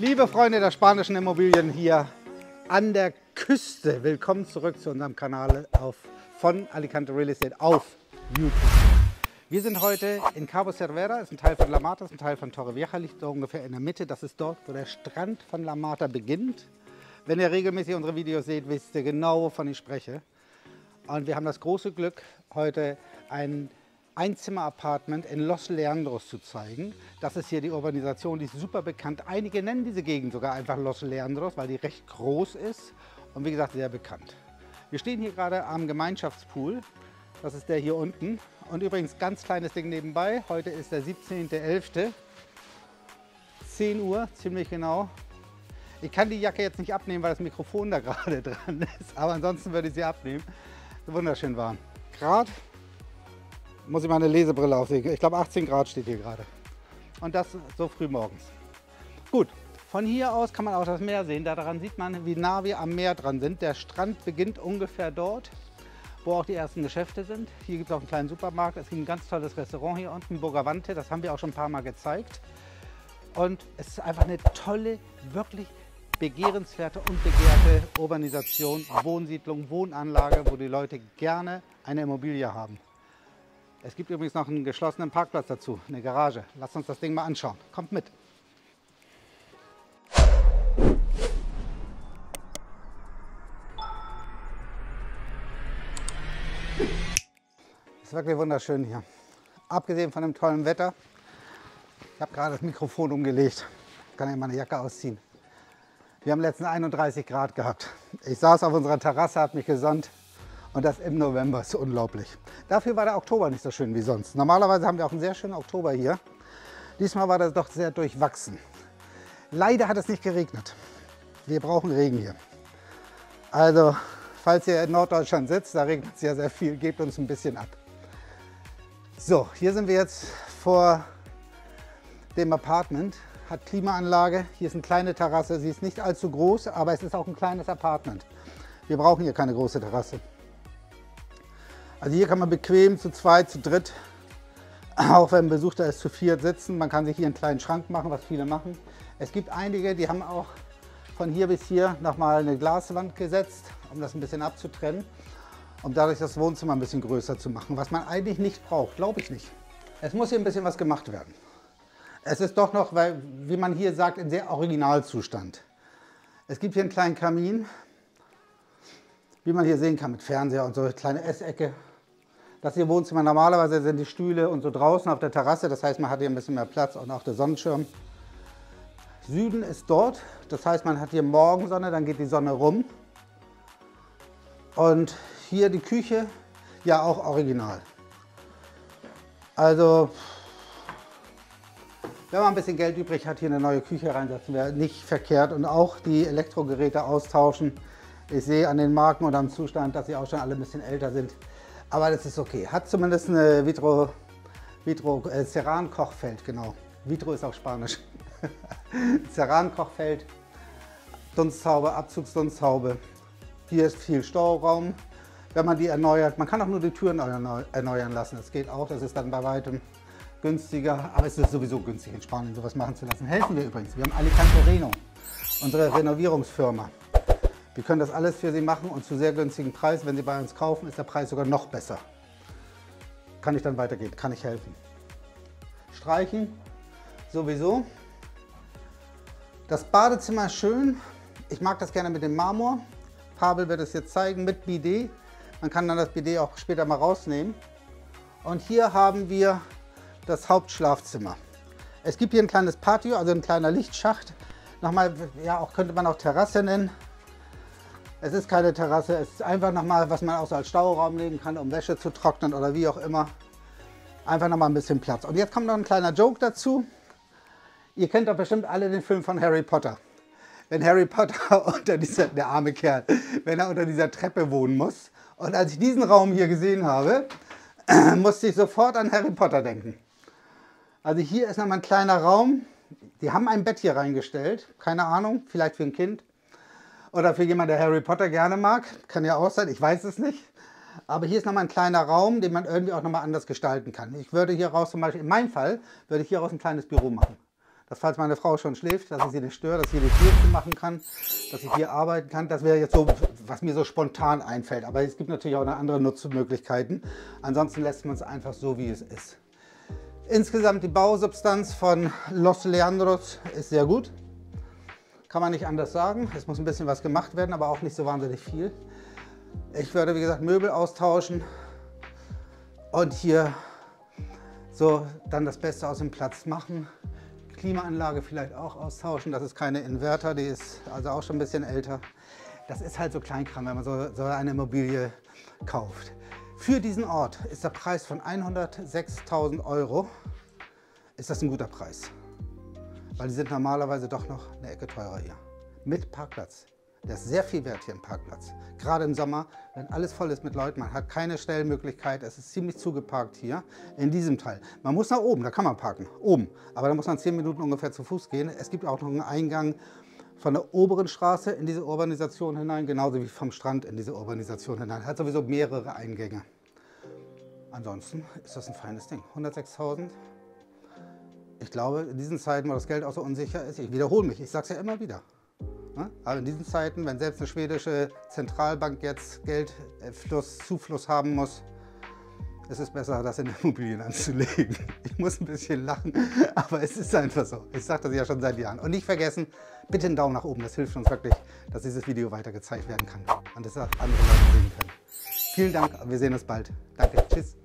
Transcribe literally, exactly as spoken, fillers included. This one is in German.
Liebe Freunde der spanischen Immobilien hier an der Küste, willkommen zurück zu unserem Kanal auf, von Alicante Real Estate auf YouTube. Wir sind heute in Cabo Cervera, ist ein Teil von La Mata, ist ein Teil von Torre Vieja, liegt da ungefähr in der Mitte. Das ist dort, wo der Strand von La Mata beginnt. Wenn ihr regelmäßig unsere Videos seht, wisst ihr genau, wovon ich spreche. Und wir haben das große Glück, heute ein Einzimmer-Apartment in Los Leandros zu zeigen. Das ist hier die Urbanisation, die ist super bekannt. Einige nennen diese Gegend sogar einfach Los Leandros, weil die recht groß ist und wie gesagt sehr bekannt. Wir stehen hier gerade am Gemeinschaftspool, das ist der hier unten. Und übrigens ganz kleines Ding nebenbei, heute ist der siebzehnte elfte, zehn Uhr, ziemlich genau. Ich kann die Jacke jetzt nicht abnehmen, weil das Mikrofon da gerade dran ist, aber ansonsten würde ich sie abnehmen. Wunderschön warm. Grad, muss ich meine Lesebrille auflegen. Ich glaube achtzehn Grad steht hier gerade. Und das so früh morgens. Gut, von hier aus kann man auch das Meer sehen. Daran sieht man, wie nah wir am Meer dran sind. Der Strand beginnt ungefähr dort, wo auch die ersten Geschäfte sind. Hier gibt es auch einen kleinen Supermarkt. Es gibt ein ganz tolles Restaurant hier unten, Bogavante. Das haben wir auch schon ein paar Mal gezeigt. Und es ist einfach eine tolle, wirklich begehrenswerte und begehrte Urbanisation, Wohnsiedlung, Wohnanlage, wo die Leute gerne eine Immobilie haben. Es gibt übrigens noch einen geschlossenen Parkplatz dazu, eine Garage. Lasst uns das Ding mal anschauen. Kommt mit! Ist wirklich wunderschön hier. Abgesehen von dem tollen Wetter. Ich habe gerade das Mikrofon umgelegt. Ich kann ja meine Jacke ausziehen. Wir haben letzten einunddreißig Grad gehabt. Ich saß auf unserer Terrasse, habe mich gesonnt und das im November, ist unglaublich. Dafür war der Oktober nicht so schön wie sonst. Normalerweise haben wir auch einen sehr schönen Oktober hier. Diesmal war das doch sehr durchwachsen. Leider hat es nicht geregnet. Wir brauchen Regen hier. Also, falls ihr in Norddeutschland sitzt, da regnet es ja sehr viel, gebt uns ein bisschen ab. So, hier sind wir jetzt vor dem Apartment. Hat Klimaanlage, hier ist eine kleine Terrasse, sie ist nicht allzu groß, aber es ist auch ein kleines Apartment. Wir brauchen hier keine große Terrasse. Also hier kann man bequem zu zweit, zu dritt, auch wenn ein Besuch da ist, zu viert sitzen. Man kann sich hier einen kleinen Schrank machen, was viele machen. Es gibt einige, die haben auch von hier bis hier nochmal eine Glaswand gesetzt, um das ein bisschen abzutrennen, um dadurch das Wohnzimmer ein bisschen größer zu machen, was man eigentlich nicht braucht, glaube ich nicht. Es muss hier ein bisschen was gemacht werden. Es ist doch noch, weil, wie man hier sagt, in sehr Originalzustand. Es gibt hier einen kleinen Kamin, wie man hier sehen kann, mit Fernseher und so, eine kleine Essecke. Das hier Wohnzimmer, normalerweise sind die Stühle und so draußen auf der Terrasse, das heißt, man hat hier ein bisschen mehr Platz und auch der Sonnenschirm. Süden ist dort, das heißt, man hat hier Morgensonne, dann geht die Sonne rum. Und hier die Küche, ja auch original. Also, wenn man ein bisschen Geld übrig hat, hier eine neue Küche reinsetzen, wäre nicht verkehrt. Und auch die Elektrogeräte austauschen. Ich sehe an den Marken und am Zustand, dass sie auch schon alle ein bisschen älter sind. Aber das ist okay. Hat zumindest eine Vitro, Vitro äh, Ceran-Kochfeld, genau. Vitro ist auch Spanisch. Ceran-Kochfeld, Dunsthaube, Abzugsdunsthaube. Hier ist viel Stauraum, wenn man die erneuert. Man kann auch nur die Türen erneuern lassen. Das geht auch, das ist dann bei weitem günstiger, aber es ist sowieso günstig in Spanien sowas machen zu lassen. Helfen wir übrigens. Wir haben Alicante Reno, unsere Renovierungsfirma. Wir können das alles für Sie machen und zu sehr günstigen Preis. Wenn Sie bei uns kaufen, ist der Preis sogar noch besser. Kann ich dann weitergehen, kann ich helfen. Streichen sowieso. Das Badezimmer ist schön. Ich mag das gerne mit dem Marmor. Pavel wird es jetzt zeigen mit Bidet. Man kann dann das Bidet auch später mal rausnehmen. Und hier haben wir das Hauptschlafzimmer. Es gibt hier ein kleines Patio, also ein kleiner Lichtschacht. Nochmal, ja, auch könnte man auch Terrasse nennen. Es ist keine Terrasse, es ist einfach nochmal, was man auch so als Stauraum nehmen kann, um Wäsche zu trocknen oder wie auch immer. Einfach nochmal ein bisschen Platz. Und jetzt kommt noch ein kleiner Joke dazu. Ihr kennt doch bestimmt alle den Film von Harry Potter. Wenn Harry Potter unter dieser, der arme Kerl, wenn er unter dieser Treppe wohnen muss. Und als ich diesen Raum hier gesehen habe, musste ich sofort an Harry Potter denken. Also hier ist nochmal ein kleiner Raum. Die haben ein Bett hier reingestellt. Keine Ahnung, vielleicht für ein Kind. Oder für jemanden, der Harry Potter gerne mag. Kann ja auch sein, ich weiß es nicht. Aber hier ist nochmal ein kleiner Raum, den man irgendwie auch nochmal anders gestalten kann. Ich würde hier raus zum Beispiel, in meinem Fall, würde ich hier raus ein kleines Büro machen. dass falls meine Frau schon schläft, dass ich sie nicht störe, dass ich hier die Tür machen kann, dass ich hier arbeiten kann. Das wäre jetzt so, was mir so spontan einfällt. Aber es gibt natürlich auch noch andere Nutzmöglichkeiten. Ansonsten lässt man es einfach so, wie es ist. Insgesamt die Bausubstanz von Los Leandros ist sehr gut. Kann man nicht anders sagen. Es muss ein bisschen was gemacht werden, aber auch nicht so wahnsinnig viel. Ich würde, wie gesagt, Möbel austauschen und hier so dann das Beste aus dem Platz machen. Klimaanlage vielleicht auch austauschen. Das ist keine Inverter, die ist also auch schon ein bisschen älter. Das ist halt so Kleinkram, wenn man so, so eine Immobilie kauft. Für diesen Ort ist der Preis von hundertsechstausend Euro, ist das ein guter Preis. Weil die sind normalerweise doch noch eine Ecke teurer hier. Mit Parkplatz. Das ist sehr viel wert hier im Parkplatz. Gerade im Sommer, wenn alles voll ist mit Leuten, man hat keine Stellmöglichkeit, es ist ziemlich zugeparkt hier in diesem Teil. Man muss nach oben, da kann man parken, oben. Aber da muss man zehn Minuten ungefähr zu Fuß gehen. Es gibt auch noch einen Eingang von der oberen Straße in diese Urbanisation hinein, genauso wie vom Strand in diese Urbanisation hinein. Hat sowieso mehrere Eingänge. Ansonsten ist das ein feines Ding. hundertsechstausend. Ich glaube, in diesen Zeiten, wo das Geld auch so unsicher ist, ich wiederhole mich, ich sage es ja immer wieder. Aber in diesen Zeiten, wenn selbst eine schwedische Zentralbank jetzt Geldfluss, Zufluss haben muss, ist es besser, das in Immobilien anzulegen. Ich muss ein bisschen lachen, aber es ist einfach so. Ich sage das ja schon seit Jahren. Und nicht vergessen, bitte einen Daumen nach oben. Das hilft uns wirklich, dass dieses Video weiter gezeigt werden kann und dass andere Leute sehen können. Vielen Dank, wir sehen uns bald. Danke, tschüss.